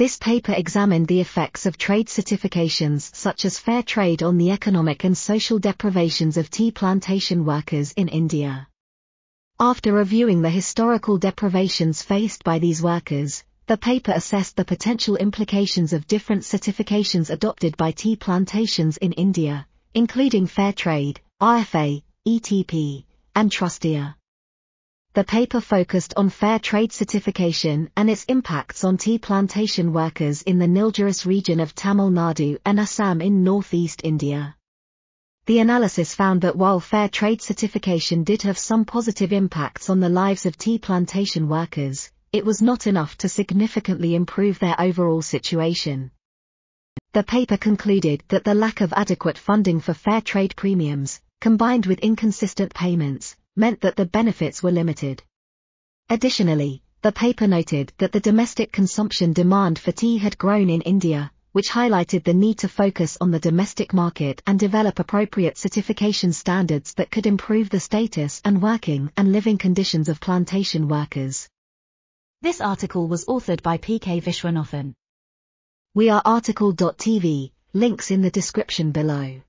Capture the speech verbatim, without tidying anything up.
This paper examined the effects of trade certifications such as fair trade on the economic and social deprivations of tea plantation workers in India. After reviewing the historical deprivations faced by these workers, the paper assessed the potential implications of different certifications adopted by tea plantations in India, including fair trade, R F A, E T P, and Trustea. The paper focused on fair trade certification and its impacts on tea plantation workers in the Nilgiris region of Tamil Nadu and Assam in northeast India. The analysis found that while fair trade certification did have some positive impacts on the lives of tea plantation workers, it was not enough to significantly improve their overall situation. The paper concluded that the lack of adequate funding for fair trade premiums, combined with inconsistent payments, meant that the benefits were limited. Additionally, the paper noted that the domestic consumption demand for tea had grown in India, which highlighted the need to focus on the domestic market and develop appropriate certification standards that could improve the status and working and living conditions of plantation workers. This article was authored by P K Viswanathan. We are article dot T V, links in the description below.